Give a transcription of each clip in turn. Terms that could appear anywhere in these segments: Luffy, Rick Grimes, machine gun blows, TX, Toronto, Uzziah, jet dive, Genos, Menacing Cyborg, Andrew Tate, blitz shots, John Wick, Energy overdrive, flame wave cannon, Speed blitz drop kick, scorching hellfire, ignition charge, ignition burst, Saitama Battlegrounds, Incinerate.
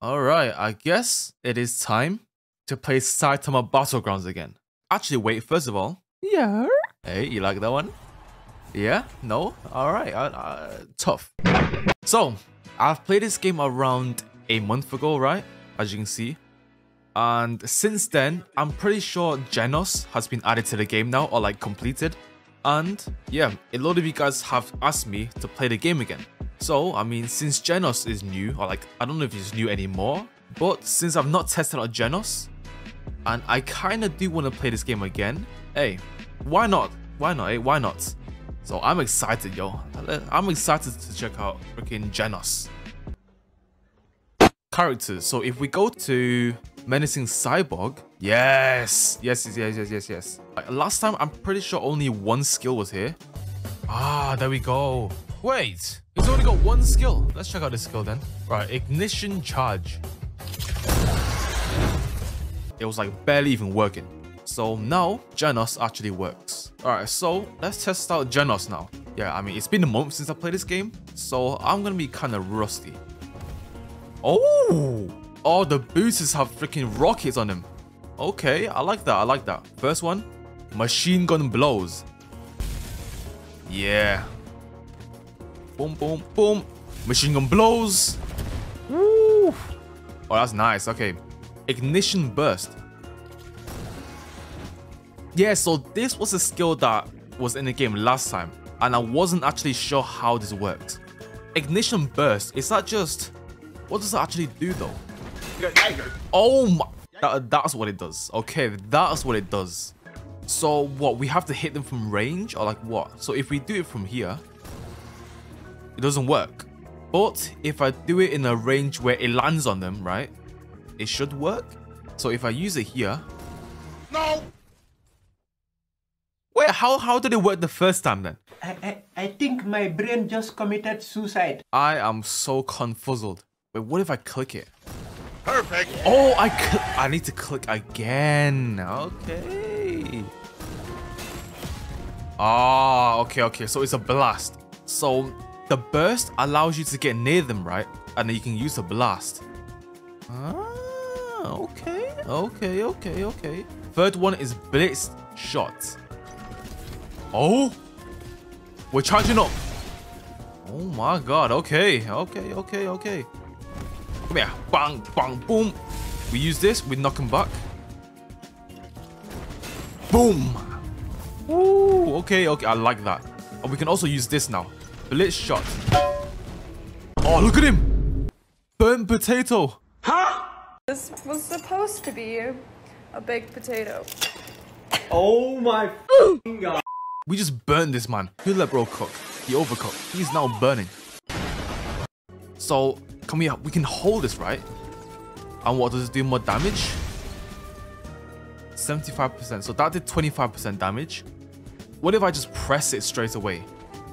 Alright, I guess it is time to play Saitama Battlegrounds again. Actually, wait, first of all. Yeah? Hey, you like that one? Yeah? No? Alright, tough. So, I've played this game around a month ago, right? As you can see. And since then, I'm pretty sure Genos has been added to the game now, or like completed. And yeah, a lot of you guys have asked me to play the game again. So, I mean, since Genos is new, or like, I don't know if it's new anymore, but since I've not tested out Genos, and I kinda do wanna play this game again, hey, why not? Why not, eh? Why not? So I'm excited, yo. I'm excited to check out freaking Genos. Characters, so if we go to Menacing Cyborg, yes. Like, last time, I'm pretty sure only one skill was here. Ah, there we go. Wait, he's only got one skill. Let's check out this skill then. Right, ignition charge. It was like barely even working. So now, Genos actually works. Alright, so let's test out Genos now. Yeah, I mean, it's been a month since I played this game, so I'm gonna be kind of rusty. Oh! Oh, the boosters have freaking rockets on them. Okay, I like that, I like that. First one, machine gun blows. Yeah. Boom, boom, boom. Machine gun blows. Woo. Oh, that's nice. Okay. Ignition burst. Yeah, so this was a skill that was in the game last time, and I wasn't actually sure how this worked. Ignition burst, is that just... What does it actually do, though? Oh my... That's what it does. Okay, that's what it does. So, what? We have to hit them from range? Or, like, what? So, if we do it from here... It doesn't work, but if I do it in a range where it lands on them, right, it should work. So if I use it here, no. Wait, how did it work the first time then? I think my brain just committed suicide. I am so confuzzled. Wait, what if I click it? Perfect. Oh, I need to click again. Okay. Ah, okay. So it's a blast. So. The burst allows you to get near them, right? And then you can use the blast. Ah, okay. Third one is blitz shots. Oh! We're charging up! Oh my god, okay. Come here. Bang, bang, boom. We use this, we knock them back. Boom! Ooh, okay, I like that. And we can also use this now. Blitz shot. Oh, look at him! Burnt potato. Huh? This was supposed to be a baked potato. Oh my god. We just burned this man. Who let bro cook? He overcooked. He's now burning. So, can we can hold this, right? And what, does it do more damage? 75%. So that did 25% damage. What if I just press it straight away?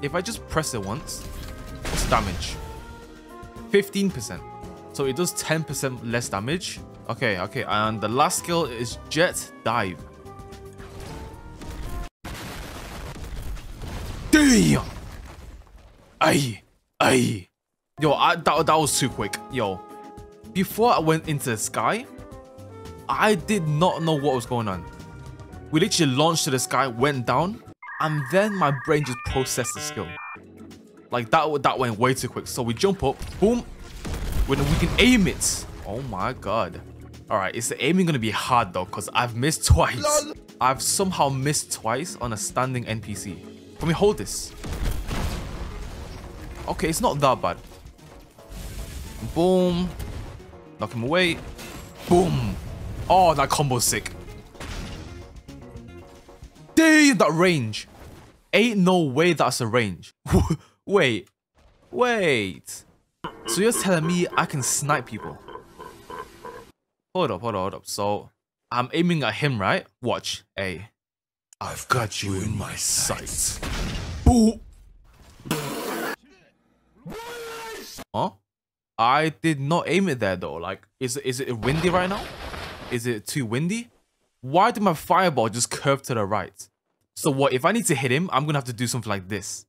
If I just press it once, what's damage? 15%. So it does 10% less damage. Okay. And the last skill is jet dive. Damn! Aye. Yo, that was too quick. Yo. Before I went into the sky, I did not know what was going on. We literally launched to the sky, went down, and then my brain just processed the skill. Like, that went way too quick. So we jump up, boom, we can aim it. Oh my god. Alright, is the aiming gonna be hard though? Because I've missed twice. Lol. I've somehow missed twice on a standing NPC. Can we hold this? Okay, it's not that bad. Boom. Knock him away. Boom. Oh, that combo's sick. Damn, that range. Ain't no way that's a range. Wait. So you're telling me I can snipe people? Hold up. So I'm aiming at him, right? Watch. Hey. I've got you in my sights. Boo. Huh? I did not aim it there though. Like, is it windy right now? Is it too windy? Why did my fireball just curve to the right? So what, if I need to hit him, I'm gonna have to do something like this.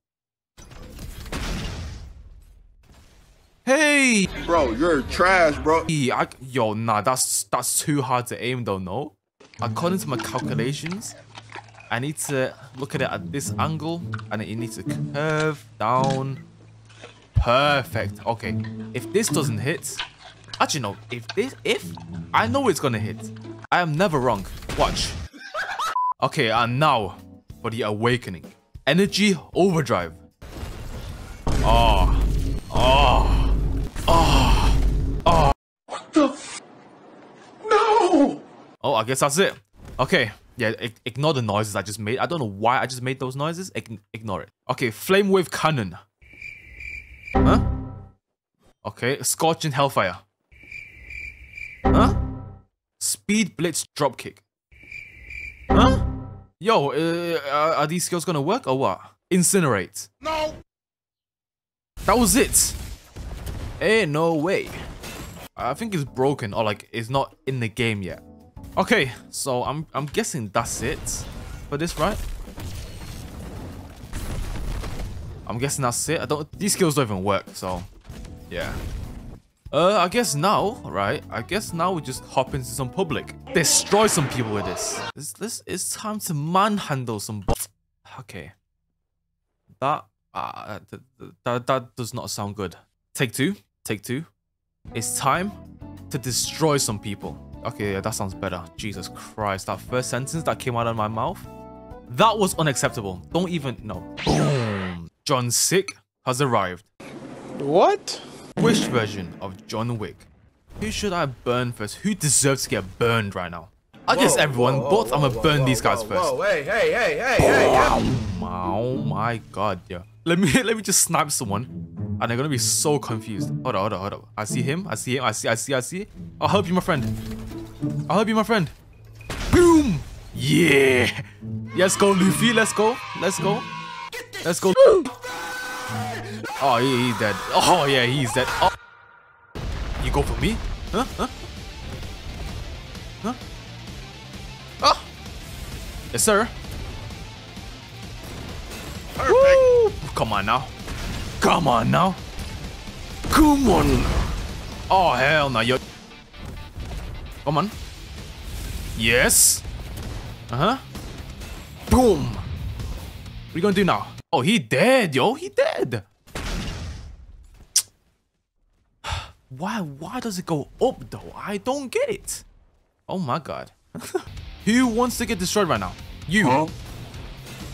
Hey! Bro, you're trash, bro. Yo, nah, that's too hard to aim though, no? According to my calculations, I need to look at it at this angle, and it needs to curve down. Perfect. Okay, if this doesn't hit... Actually, no, I know it's gonna hit. I am never wrong. Watch. Okay, and now for the awakening. Energy overdrive. Oh. What the f? No! Oh, I guess that's it. Okay. Yeah, ignore the noises I just made. I don't know why I just made those noises. Ignore it. Okay, flame wave cannon. Huh? Okay, scorching hellfire. Huh? Speed blitz drop kick. Huh? Yo, are these skills gonna work or what? Incinerate. No! That was it! Hey, no way. I think it's broken, or like, it's not in the game yet. Okay, so I'm guessing that's it for this, right? I'm guessing that's it. These skills don't even work, so yeah. I guess now, right? I guess now we just hop into some public, destroy some people with this. It's time to manhandle some. Okay, that does not sound good. Take two. It's time to destroy some people. Okay, yeah, that sounds better. Jesus Christ, that first sentence that came out of my mouth, that was unacceptable. Don't even know. Boom! John Wick has arrived. What? Which version of John Wick? Who should I burn first? Who deserves to get burned right now? I guess everyone, but I'm gonna burn these guys first. Whoa, hey. Oh my god, yeah. Let me just snipe someone. And they're gonna be so confused. Hold up. I see him. I'll help you, my friend. Boom! Yeah! Let's go, Luffy. Let's go. Oh, he's dead. Oh, yeah, he's dead. Oh. You go for me? Huh? Oh! Yes, sir. Perfect. Woo! Come on now. Come on. Oh, hell no. Yo. Come on. Yes. Boom. What are you gonna do now? Oh, he dead, yo. He dead. Why does it go up, though? I don't get it. Oh, my God. Who wants to get destroyed right now? You. Huh?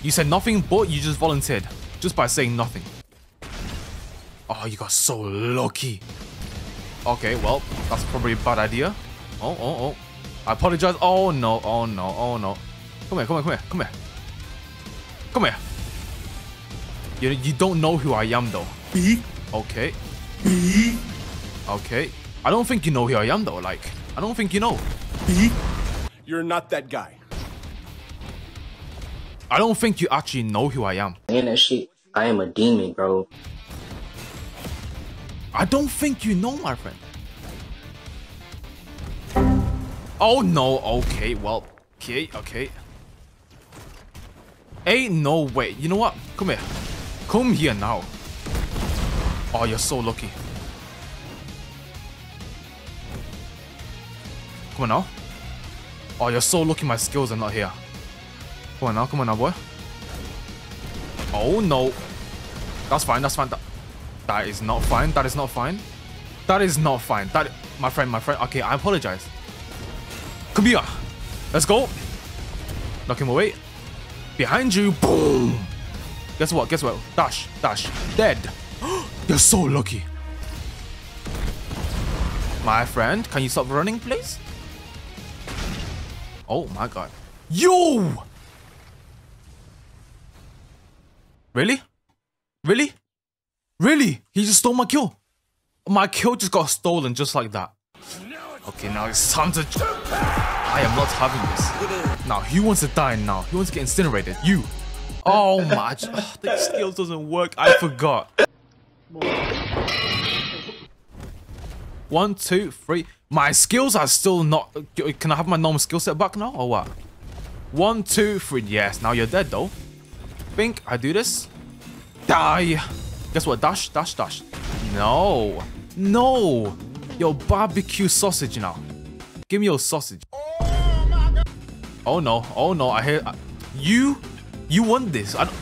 You said nothing, but you just volunteered. Just by saying nothing. Oh, you got so lucky. Okay, well, that's probably a bad idea. Oh. I apologize. Oh, no. Come here. You don't know who I am, though. Okay. I don't think you know who I am, though. Like, I don't think you know. You're not that guy. I don't think you actually know who I am. Man, that shit. I am a demon, bro. I don't think you know, my friend. Oh, no. Okay, well. Okay. Ain't no way. You know what? Come here now. Oh, you're so lucky. Come on now. Oh, you're so lucky my skills are not here. Come on now, boy. Oh, no. That's fine. That is not fine. My friend. Okay, I apologize. Come here. Let's go. Knock him away. Behind you. Boom. Guess what? Dash. Dead. You're so lucky. My friend, can you stop running, please? Oh my god. Yo! Really? He just stole my kill. My kill just got stolen just like that. Okay, now it's time to... I am not having this. Now, he wants to die now. He wants to get incinerated. You. Oh my... The skills doesn't work. I forgot. 1, 2, 3. My skills are still not... Can I have my normal skill set back now or what? 1, 2, 3. Yes, now you're dead though. Think I do this. Die. Guess what? Dash. No. No! Yo, barbecue sausage now. Give me your sausage. Oh, my God. Oh no, oh no, I hear... You want this. I don't...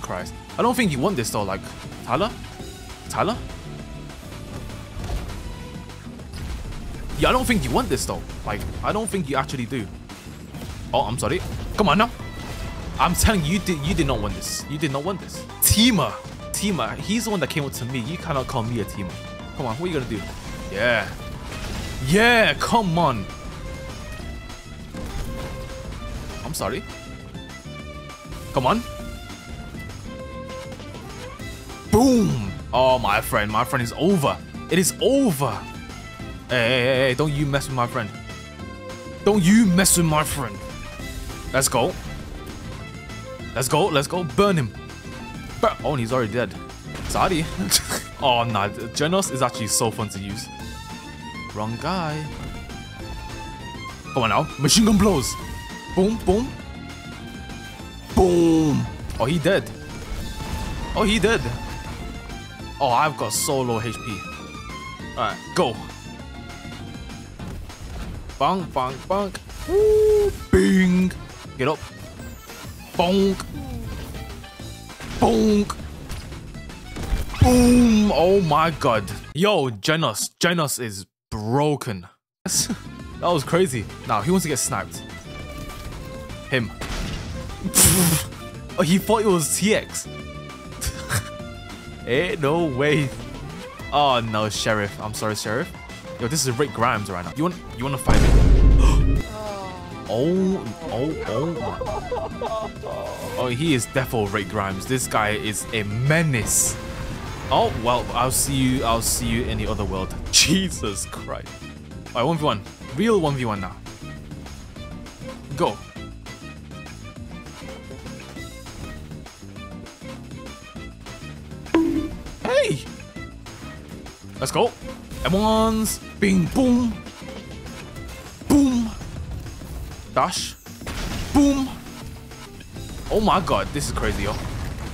Christ. I don't think you want this though, like... Tyler? Tyler? Yeah, I don't think you want this though. Like, I don't think you actually do. Oh, I'm sorry. Come on now. I'm telling you, you did not want this. You did not want this. Teamer. Teamer. He's the one that came up to me. You cannot call me a teamer. Come on, what are you gonna do? Yeah. Yeah, come on. I'm sorry. Come on. Boom. Oh, my friend. My friend is over. It is over. Hey, hey, hey, hey, don't you mess with my friend. Don't you mess with my friend. Let's go. Let's go, let's go. Burn him. Oh, and he's already dead. Sorry. Oh, nah. Genos is actually so fun to use. Wrong guy. Come on now. Machine gun blows. Boom, boom. Boom. Oh, he dead. Oh, he dead. Oh, I've got so low HP. Alright, go. Bang, bang, bang. Woo, bing. Get up. Bonk. Bonk. Boom. Oh my God. Yo, Genos. Genos is broken. That was crazy. Now, he wants to get sniped. Him. Oh, he thought it was TX. Eh, no way. Oh no, Sheriff. I'm sorry, Sheriff. Yo, this is Rick Grimes right now. You want to fight me? Oh, oh, he is defo Rick Grimes. This guy is a menace. Oh, well, I'll see you in the other world. Jesus Christ. All right, 1v1. Real 1v1 now. Go. Hey! Let's go. M1s, bing, boom, boom, dash, boom. Oh my God, this is crazy, yo.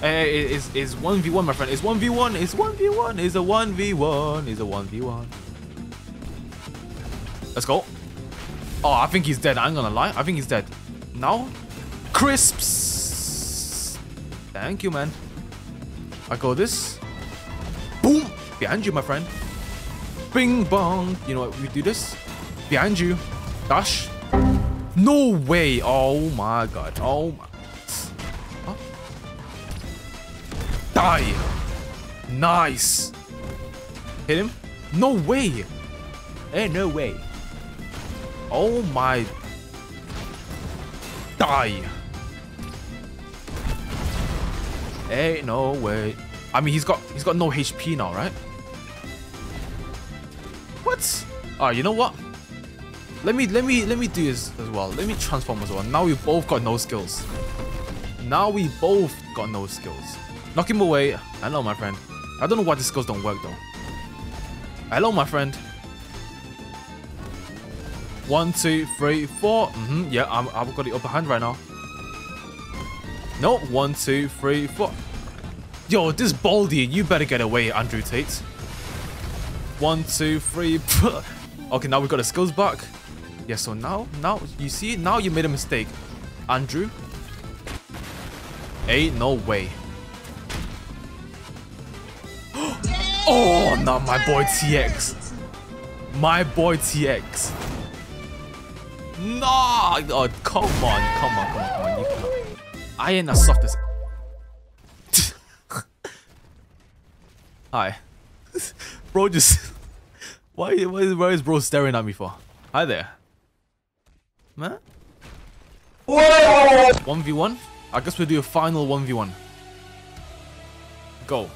Hey, it's 1v1, my friend. It's 1v1. It's 1v1. It's a 1v1. It's a 1v1. Let's go. Oh, I think he's dead. I ain't gonna lie. I think he's dead. Now, crisps. Thank you, man. I go this. Boom. Behind you, my friend. Bing bong. You know what? We do this. Behind you. Dash. No way. Oh my God. Oh my. Huh? Die. Nice. Hit him. No way. Hey, no way. Oh my. Die. Hey, no way. I mean, he's got no HP now, right? What? Alright, you know what? Let me do this as well. Let me transform as well. Now we both got no skills. Now we both got no skills. Knock him away. Hello, my friend. I don't know why the skills don't work though. Hello, my friend. 1, 2, 3, 4. Mm-hmm. Yeah, I've got the upper hand right now. No, 1, 2, 3, 4. Yo, this Baldy, you better get away, Andrew Tate. 1, 2, 3. Okay, now we got the skills back. Yeah, so now you see, now you made a mistake, Andrew. Hey, no way. Oh no, my boy TX. My boy TX. No, oh, come on, come on, come on, come on. You can't. I ain't as soft as. Hi. Bro, just why is bro staring at me for? Hi there, man. 1v1. I guess we'll do a final 1v1. Go.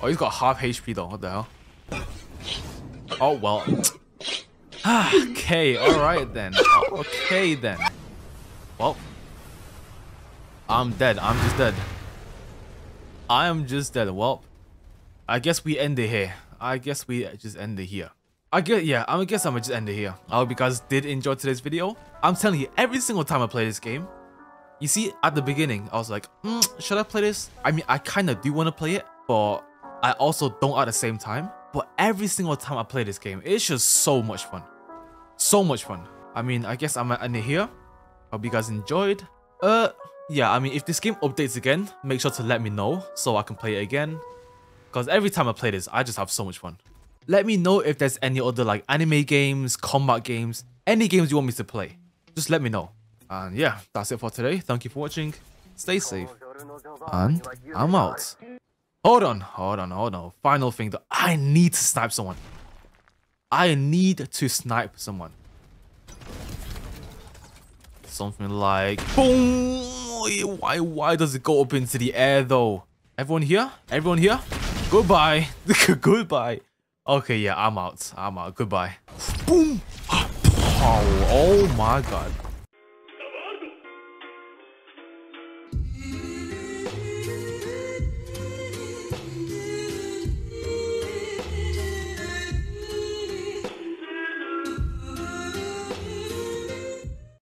Oh, he's got half HP though. What the hell? Oh well. Okay. All right then. Okay then. Well, I'm dead. I'm just dead. I am just dead. Well, I guess we end it here. I guess we just end it here. I guess I'm gonna just end it here. I hope you guys did enjoy today's video. I'm telling you, every single time I play this game, you see, at the beginning, I was like, should I play this? I mean, I kind of do want to play it, but I also don't at the same time, but every single time I play this game, it's just so much fun. So much fun. I mean, I guess I'm gonna end it here. Hope you guys enjoyed. Yeah, I mean, if this game updates again, make sure to let me know so I can play it again. Because every time I play this, I just have so much fun. Let me know if there's any other like anime games, combat games, any games you want me to play. Just let me know. And yeah, that's it for today. Thank you for watching. Stay safe. And I'm out. Hold on. Final thing though. I need to snipe someone. Something like boom. Why does it go up into the air though? Everyone here? Goodbye. Goodbye. Okay, yeah, I'm out. Goodbye. Boom. Oh my god.